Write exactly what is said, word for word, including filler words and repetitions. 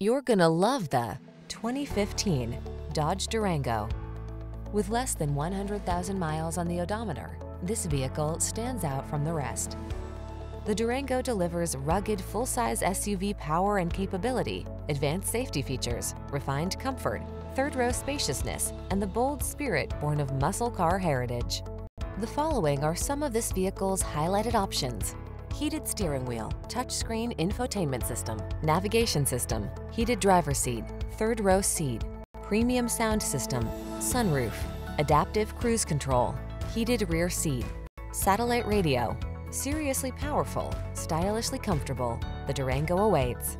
You're gonna love the twenty fifteen Dodge Durango. With less than one hundred thousand miles on the odometer, this vehicle stands out from the rest. The Durango delivers rugged full-size S U V power and capability, advanced safety features, refined comfort, third-row spaciousness, and the bold spirit born of muscle car heritage. The following are some of this vehicle's highlighted options: heated steering wheel, touchscreen infotainment system, navigation system, heated driver's seat, third row seat, premium sound system, sunroof, adaptive cruise control, heated rear seat, satellite radio. Seriously powerful, stylishly comfortable, the Durango awaits.